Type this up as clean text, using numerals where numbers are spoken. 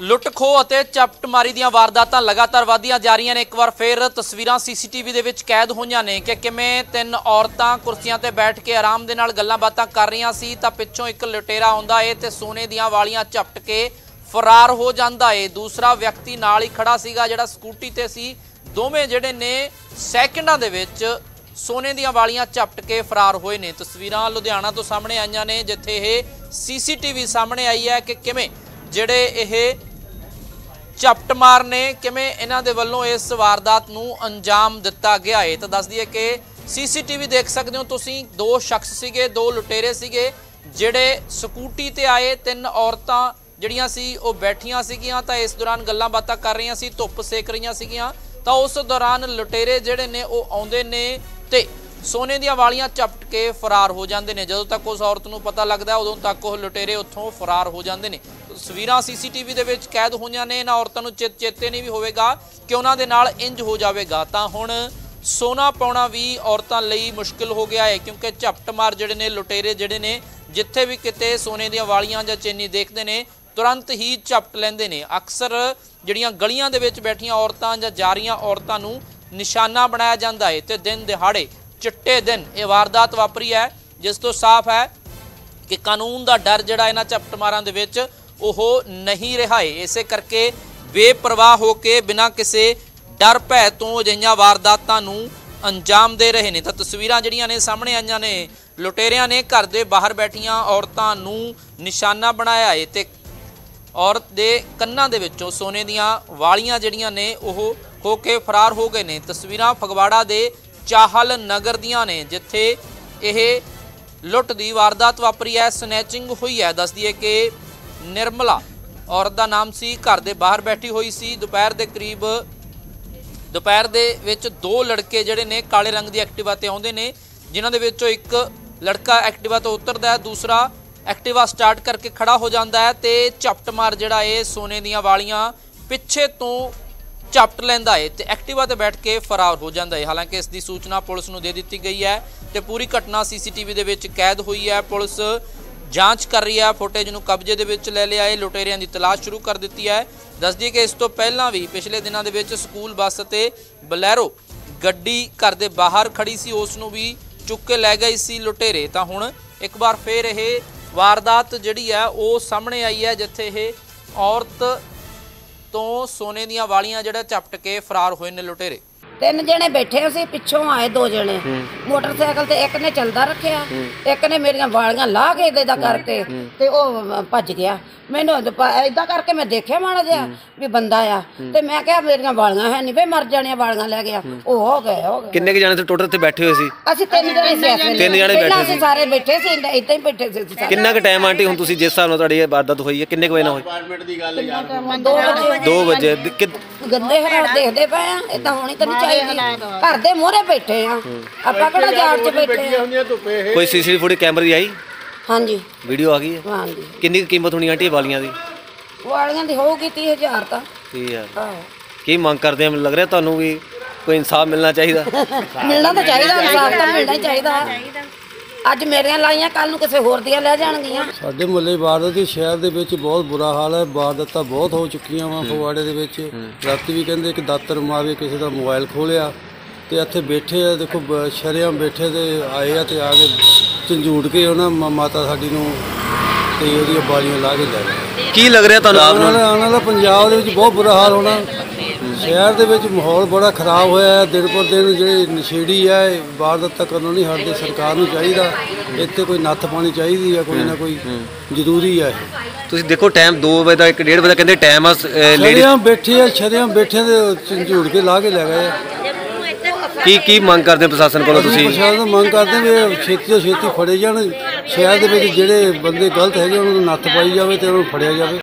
लुट खोह अते चपटमारी दीआं वारदातां लगातार वधियां जा रहीआं ने। एक बार फिर तस्वीरां सीसीटीवी दे विच कैद होईआं ने कि किवें तीन औरतां कुर्सियां ते बैठ के आराम दे नाल गल्लां बातां कर रहीआं सी तां पिछों एक लुटेरा आउंदा है ते सोने दीआं वालीआं झपट के फरार हो जांदा है। दूसरा व्यक्ति नाल ही खड़ा सीगा जिहड़ा स्कूटी ते सी। दोवें जिहड़े ने सैकंडां दे विच सोने दीआं वालीआं झपट के फरार होए ने। तस्वीरां लुधियाना तो सामणे आईआं ने जिथे इह सीसीटीवी सामणे आई है कि किवें जिहड़े इह चपट मार ने किवें इन्हां दे वल्लों इस वारदात नूं अंजाम दिता गया है। तो दस दिए कि सीसीटीवी देख सकते हो तुसीं, दो शख्स सीगे, दो लुटेरे सीगे जिहड़े स्कूटी ते आए, तीन औरतां जिहड़ियां सी ओह बैठियां सीगियां तां इस दौरान गल्लां बातां कर रहीआं सी, धुप्प सेक रहीआं सीगियां तां उस दौरान लुटेरे जिहड़े ने ओह आउंदे ने ते सोने दीआं वालीआं चपट के फरार हो जांदे ने। जदों तक उस औरत नूं पता लगदा उदों तक ओह लुटेरे उत्थों फरार हो जांदे ने। तस्वीरां सीसीटीवी दे विच कैद होईआं ने। इन्हां औरतां नूं चेते नहीं भी होवेगा कि उन्हां दे नाल इंज हो जावेगा। तां हुण सोना पाउणा भी औरतां लई मुश्किल हो गया है क्योंकि झपट मार जिहड़े ने लुटेरे जिहड़े ने जिथे भी किते सोने दीआं वालीआं जां चेनी देखदे ने तुरंत ही झपट लैंदे ने। अक्सर जिहड़ियां गलियां दे विच बैठीआं औरतां जां जा रहीआं औरतां नूं निशाना बनाया जांदा है ते दिन दिहाड़े चिट्टे दिन इह वारदात वापरी है, जिस तों साफ है कि कानून दा डर जिहड़ा इन्हां झपटमारां दे विच ਉਹ नहीं रहा है। इसे करके बेपरवाह होकर बिना किसी डर भय तो अजिहियां वारदातां नूं अंजाम दे रहे ने। तो तस्वीरां जिहड़ियां ने सामने आईआं ने लुटेरियां ने घर दे बाहर बैठीआं औरतां नूं निशाना बनाया है ते औरत दे कन्नां दे विचों सोने दीआं वालीआं जिहड़ियां ने ओह होके फरार हो गए ने। तस्वीरां फगवाड़ा दे चाहल नगर दीआं ने जिथे इह लुट दी वारदात वापरी है, स्नैचिंग होई है। दस दईए कि निर्मला औरत का नाम सी, घर के बाहर बैठी हुई सी। दोपहर के करीब दोपहर दे विच दो लड़के जिहड़े ने काले रंग की एक्टिवा ते आउंदे ने, जिन्हां दे विचों एक लड़का एक्टिवा तो उतरदा है, दूसरा एक्टिवा स्टार्ट करके खड़ा हो जाता है तो झपट मार जिहड़ा है सोने दीआं वालीआं पिछे तो झपट लैंदा है तो एक्टिवा ते बैठ के फरार हो जाता है। हालांकि इसकी सूचना पुलिस नूं दे दित्ती गई है तो पूरी घटना सीसीटीवी दे विच कैद हुई है। पुलिस जांच कर रही है, फुटेज नूं कब्जे दे विच ले लिया है, लुटेरियां दी तलाश शुरू कर दी है। दस दईए कि इस तो पहलां भी पिछले दिनां दे विच स्कूल बस ते बलैरो गड्डी घर दे बाहर खड़ी सी, उस नूं भी चुक के लै गए सी लुटेरे। तां हुण एक बार फिर इह वारदात जिहड़ी है ओह सामणे आई है जिथे इह औरत तो सोने दीआं वालीआं जिहड़ा झपट के फरार होए ने लुटेरे। तीन जने बैठे सी, पिछों आए दो जने मोटरसाइकिल ते, एक ने चलदा रखिया, एक ने मेरियां वालियां ला के इदा करके ते ओ भज गया। मैनू इदा करके मैं देखिया माड़ा जिहा भी बंदा आ ते मैं कहा मेरियां वालियां है नहीं बे, मर जाणियां वालियां लै गया। ओ हो गए हो गए। किन्ने के जने ते टोटल ते बैठे होए सी? असि तीन जने सी, तीन जने बैठे सी, सारे बैठे सी इदा ही बैठे सी। किन्ना क टाइम आंटी हुण तुसीं जिस हिसाब नाल तुहाडी वारदात होई है किन्ने क वजे ना होई? 2 बजे गंदे हालात देखदे पए आ, इदा होणी ते नहीं ਚਾਹੀਦੀ। ਘਰ ਦੇ ਮੋਹਰੇ ਬੈਠੇ ਆ ਆਪਾਂ ਕਿਹੜਾ ਜਾੜ ਚ ਬੈਠੇ ਹੁੰਦੀਆਂ ਧੁੱਪੇ। ਕੋਈ ਸੀਸੀਟੀਵੀ ਫੁਟੇਜ ਕੈਮਰੇ ਦੀ ਆਈ? ਹਾਂਜੀ ਵੀਡੀਓ ਆ ਗਈ ਹੈ। ਹਾਂਜੀ ਕਿੰਨੀ ਕੀਮਤ ਹੋਣੀ ਆਂਟੀ ਵਾਲੀਆਂ ਦੀ? ਵਾਲੀਆਂ ਦੀ ਹੋਊਗੀ 30000 ਤਾਂ। 30000 ਹਾਂ। ਕੀ ਮੰਗ ਕਰਦੇ ਆ? ਮੈਨੂੰ ਲੱਗ ਰਿਹਾ ਤੁਹਾਨੂੰ ਵੀ ਕੋਈ ਇਨਸਾਫ ਮਿਲਣਾ ਚਾਹੀਦਾ। ਮਿਲਣਾ ਤਾਂ ਚਾਹੀਦਾ, ਇਨਸਾਫ ਤਾਂ ਮਿਲਣਾ ਹੀ ਚਾਹੀਦਾ। ਅੱਜ ਮੇਰੀਆਂ ਲਾਈਆਂ ਕੱਲ ਨੂੰ ਕਿਸੇ ਹੋਰ ਦੀਆਂ ਲੈ ਜਾਣਗੀਆਂ। ਸਾਡੇ ਮੁਹੱਲੇ ਵਾਰਦਾਤ ਦੀ ਸ਼ਹਿਰ ਦੇ ਵਿੱਚ ਬਹੁਤ ਬੁਰਾ ਹਾਲ ਹੈ, ਵਾਰਦਾਤਾਂ ਬਹੁਤ ਹੋ ਚੁੱਕੀਆਂ ਵਾ ਫਗਵਾੜੇ ਦੇ ਵਿੱਚ। ਰਾਤੀ ਵੀ ਕਹਿੰਦੇ ਇੱਕ ਦਾਤਰ ਮਾਰੇ ਕਿਸੇ ਦਾ ਮੋਬਾਈਲ ਖੋਲਿਆ ਤੇ ਇੱਥੇ ਬੈਠੇ ਆ ਦੇਖੋ ਸ਼ਰਿਆਂ ਬੈਠੇ ਤੇ ਆਏ ਆ ਤੇ ਆ ਕੇ ਝੰਜੂੜ ਕੇ ਉਹਨਾਂ ਮਾਤਾ ਸਾਡੀ ਨੂੰ ਤੇ ਉਹਦੀਆਂ ਬਾਲੀਆਂ ਲਾ ਕੇ ਲੈ ਗਏ। ਕੀ ਲੱਗ ਰਿਹਾ ਤੁਹਾਨੂੰ? ਆਉਣ ਵਾਲਾ ਪੰਜਾਬ ਦੇ ਵਿੱਚ ਬਹੁਤ ਬੁਰਾ ਹਾਲ ਹੋਣਾ। ਸ਼ਹਿਰ ਦੇ ਵਿੱਚ ਮਾਹੌਲ ਬੜਾ ਖਰਾਬ ਹੋਇਆ, ਦਿਨ ਪਰ ਦਿਨ ਜਿਹੜੇ ਨਸ਼ੇੜੀ ਆ ਵਾਰਦਾਤਾਂ ਕਰਨੋਂ ਨਹੀਂ ਹਟਦੇ। ਸਰਕਾਰ ਨੂੰ ਚਾਹੀਦਾ ਇੱਥੇ ਕੋਈ ਨੱਥ ਪਾਉਣੀ ਚਾਹੀਦੀ ਆ, ਕੋਈ ਨਾ ਕੋਈ ਜ਼ਰੂਰੀ ਆ। ਤੁਸੀਂ ਦੇਖੋ ਟਾਈਮ 2 ਵਜੇ ਦਾ 1:30 ਵਜੇ ਕਹਿੰਦੇ ਟਾਈਮ ਆ, ਲੇਡੀਆਂ ਬੈਠੀ ਆ ਸ਼ਰਿਆਂ ਬੈਠੇ ਤੇ ਝੂੜ ਕੇ ਲਾ ਕੇ ਲੈ ਗਏ। ਕੀ ਕੀ ਮੰਗ ਕਰਦੇ ਪ੍ਰਸ਼ਾਸਨ ਕੋਲੋਂ ਤੁਸੀਂ? ਪ੍ਰਸ਼ਾਸਨ ਨੂੰ ਮੰਗ ਕਰਦੇ ਵੀ ਛੇਤੀ ਤੋਂ ਛੇਤੀ ਫੜੇ ਜਾਣ। ਸ਼ਹਿਰ ਦੇ ਵਿੱਚ ਜਿਹੜੇ ਬੰਦੇ ਗਲਤ ਹੈਗੇ ਉਹਨਾਂ ਨੂੰ ਨੱਥ ਪਾਈ ਜਾਵੇ ਤੇ ਉਹਨਾਂ ਨੂੰ ਫੜਿਆ ਜਾਵੇ।